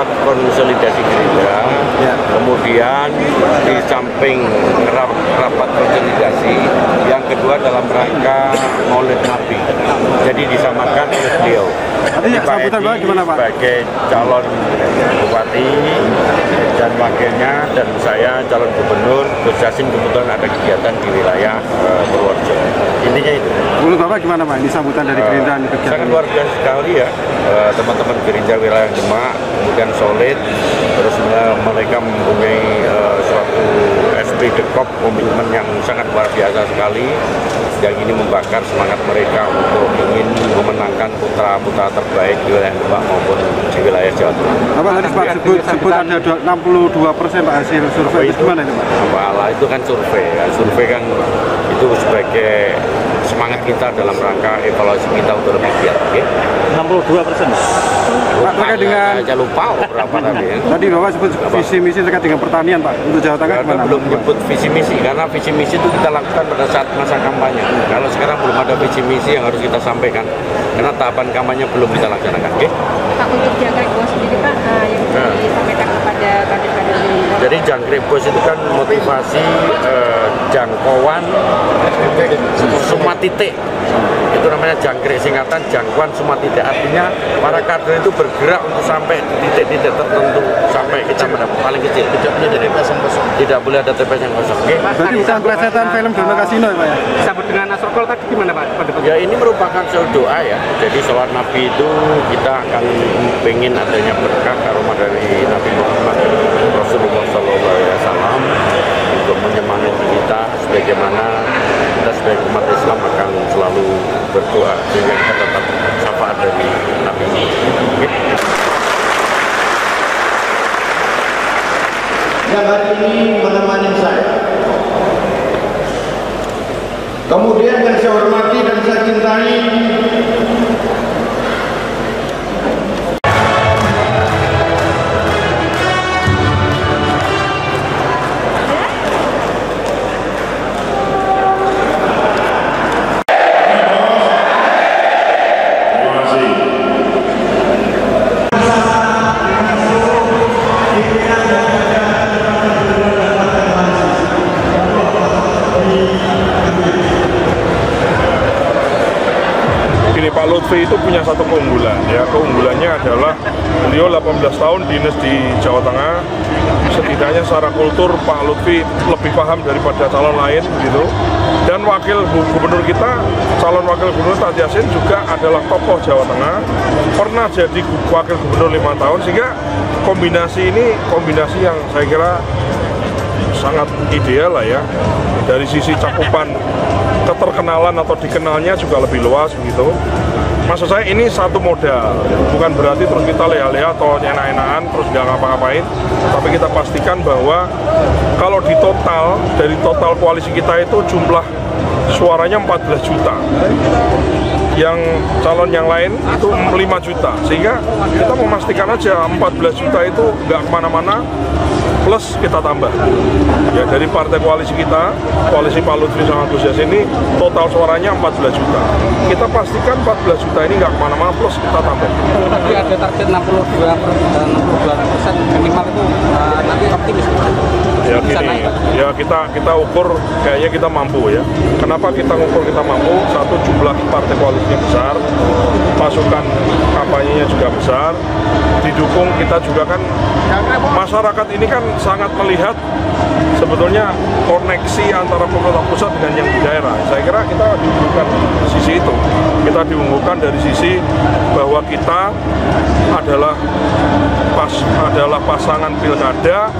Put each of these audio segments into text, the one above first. rapat konsolidasi Gerindra, ya. Kemudian di samping rapat konsolidasi, yang kedua dalam rangka Maulid Nabi. Jadi disamakan oleh beliau. Ya, Pak Edi sebagai calon bupati dan wakilnya, dan saya calon gubernur. Gus Jasin kebetulan ada kegiatan di wilayah Purworejo. Intinya itu. Menurut Bapak gimana Pak? Ini sambutan dari Gerindra di kegiatan? Sangat luar biasa sekali ya, teman-teman Gerindra wilayah Demak, kemudian solid, terus mereka mempunyai suatu esprit de corps, komitmen yang sangat luar biasa sekali, yang ini membakar semangat mereka untuk ingin memenangkan putra-putra terbaik di wilayah Demak maupun di wilayah Jawa Tengah. Bapak tadi Pak sebut ada 62% Pak hasil survei, itu gimana itu Pak? Apalah, itu kan survei ya. Survei kan itu sebagai semangat kita dalam rangka evaluasi kita untuk lebih giat, oke? 62%. Pak, terkait dengan saya lupa berapa tadi. Tadi Bapak sebut visi misi terkait dengan pertanian Pak untuk Jawa Tengah gimana? Belum menyebut visi misi, karena visi misi itu kita lakukan pada saat masa kampanye. Kalau sekarang belum ada visi misi yang harus kita sampaikan, karena tahapan kampanye belum kita laksanakan, oke? Pak, untuk jangkrik bos sendiri Pak, yang disampaikan kepada kader-kader Gerindra. Jadi jangkrik bos itu kan motivasi jangkauan semua titik. Itu namanya jangkrik, singkatan jangkauan semua titik, artinya para kader itu bergerak untuk sampai titik-titik tertentu sampai kita mendapat paling kecil, tidak boleh ada TPS yang kosong, tidak boleh ada TPS yang kosong. Jadi bukan pelesetan film drama kasino ya Pak ya? Disambut dengan Nasrul Kol tadi gimana Pak? Ya ini merupakan soal doa ya, jadi sholat Nabi itu kita akan ingin adanya berkah aroma dari Nabi Muhammad Rasulullah SAW untuk menyemangati kita sebagaimana kita sebagai umat Islam akan selalu berdoa sehingga kita tetap syafaat dari Nabi Muhammad. Yang hari ini menemani saya, kemudian yang saya hormati dan saya cintai Pak Luthfi itu punya satu keunggulan ya, keunggulannya adalah beliau 18 tahun dinas di Jawa Tengah. Setidaknya secara kultur Pak Luthfi lebih paham daripada calon lain gitu. Dan wakil gubernur kita, calon wakil gubernur Taj Yasin juga adalah tokoh Jawa Tengah, pernah jadi wakil gubernur 5 tahun, sehingga kombinasi ini kombinasi yang saya kira sangat ideal lah ya, dari sisi cakupan keterkenalan atau dikenalnya juga lebih luas begitu. Maksud saya ini satu modal, bukan berarti terus kita leha-leha atau enak-enakan terus nggak ngapa-ngapain, tapi kita pastikan bahwa kalau di total, dari total koalisi kita itu jumlah suaranya 14 juta. Yang calon yang lain itu 5 juta, sehingga kita memastikan aja 14 juta itu nggak kemana-mana, plus kita tambah. Ya, dari partai koalisi kita, koalisi Pak Luthfi sama Gus Jasin ini total suaranya 14 juta. Kita pastikan 14 juta ini nggak kemana-mana, plus kita tambah. Tapi ada target 62% minimal itu nanti optimis. Ya gini, ya kita ukur kayaknya kita mampu ya. Kenapa kita ukur kita mampu? Satu, jumlah partai koalisinya besar, pasukan kampanyenya juga besar, didukung kita juga kan, masyarakat ini kan sangat melihat sebetulnya koneksi antara pemerintah pusat dengan yang di daerah. Saya kira kita diunggulkan sisi itu, kita diunggulkan dari sisi bahwa kita adalah pasangan pilkada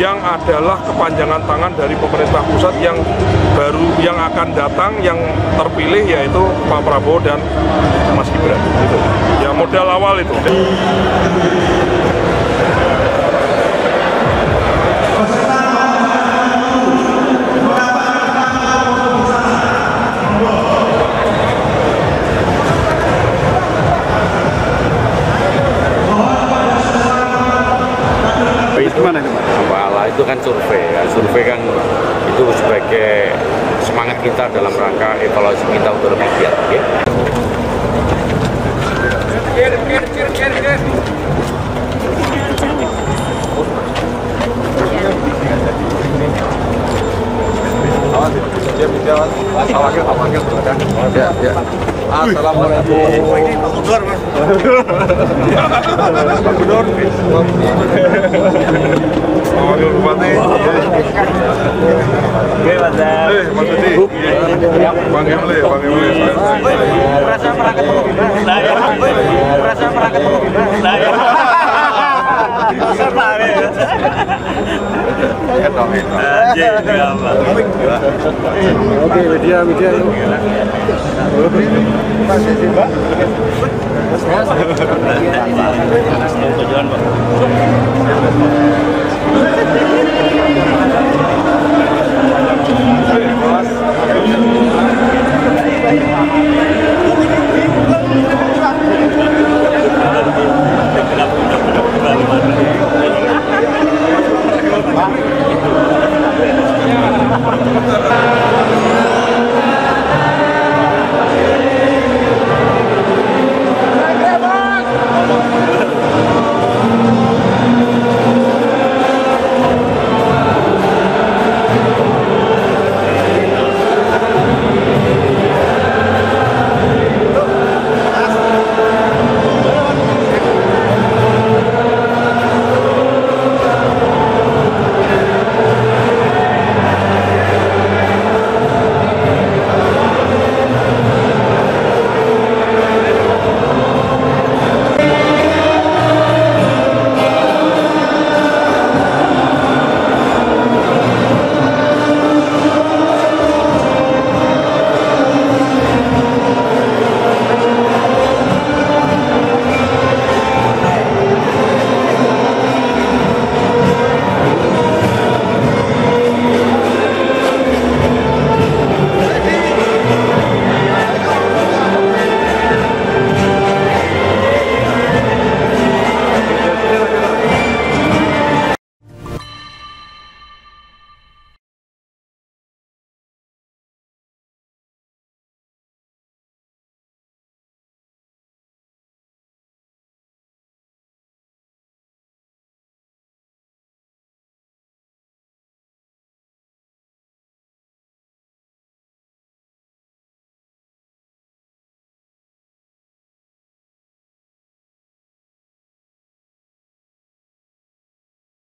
yang adalah kepanjangan tangan dari pemerintah pusat yang baru, yang akan datang, yang terpilih yaitu Pak Prabowo dan Mas Gibran. Gitu. Ya modal awal itu. Itu kan survei ya. Survei kan itu sebagai semangat kita dalam rangka evaluasi kita untuk lebih giat, ya. Okay? ini Pak Gubernur, Mas. Pak Gubernur. Oh, di Bupati. Oke, Mas. Eh, Mas Dudi. Bang Emle, Bang Emle. Merasa pernah ketemu Gibran. Saya. Merasa pernah ketemu Gibran. Saya. Sama nih. Oke, media itu. Terima kasih, Pak. Terima kasih.